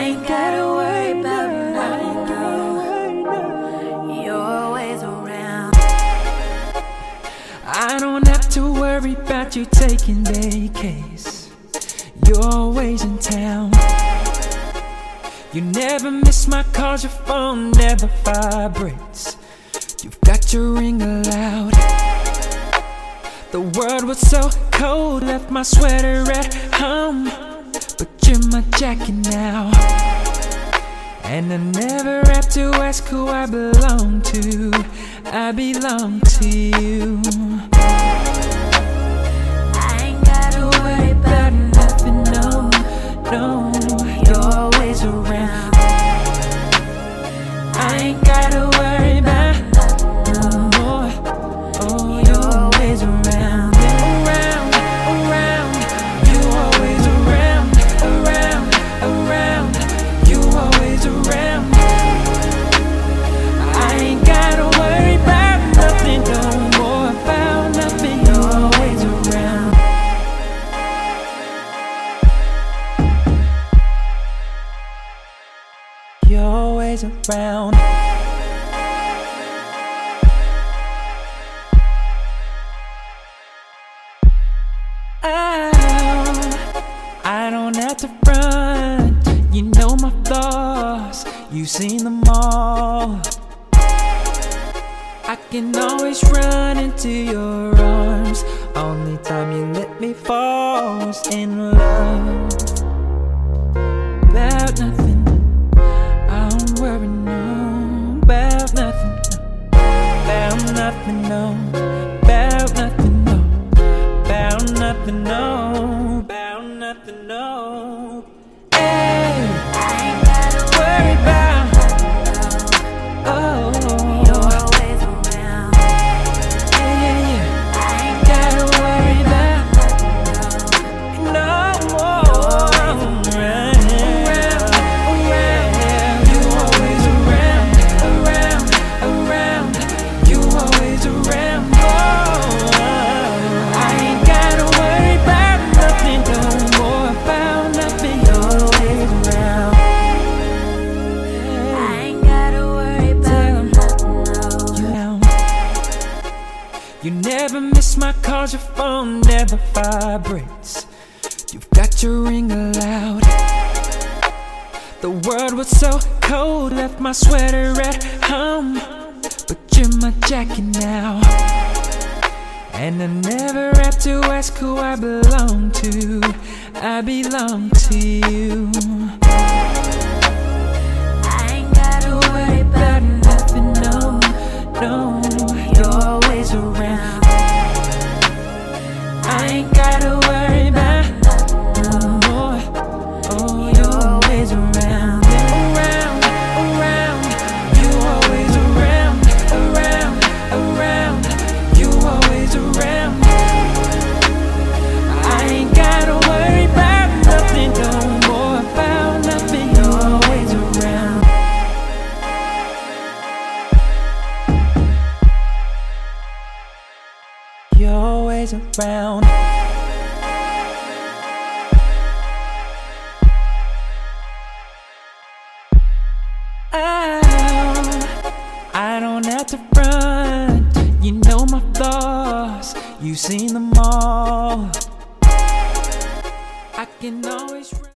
ain't gotta worry about nothing. You're always around. I don't have to worry about you taking vacays. You're always in town. You never miss my calls, your phone never vibrates. You've got your ring allowed. The world was so cold, left my sweater at home, but you're my jacket now. And I never have to ask who I belong to. I belong to you. I ain't gotta worry about nothing, no, no. You're always around. I ain't gotta worry about nothing more. Oh, you're always around. Around, around. You always around. Around, around. You always around. I ain't gotta worry about nothing, no more about nothing. You're always around. You're always around. I don't have to front. You know my flaws, you've seen them all. I can always run into your arms. Only time you let me fall was in love. About nothing, I don't worry, no. About nothing, about nothing, no. About nothing, no. About nothing, no. About nothing, no. You never miss my calls, your phone never vibrates. You've got your ring allowed. The world was so cold, left my sweater at home, but you're my jacket now. And I never have to ask who I belong to. I belong to you. I ain't gotta worry about nothing, no, no. You're always around. I ain't gotta worry about nothing more. Oh, you're always around. Around, around. You always around. Around, around. You always around. I ain't gotta worry about nothing, no more about nothing. You're always around. You're always around. I don't have to front. You know my flaws, you've seen them all. I can always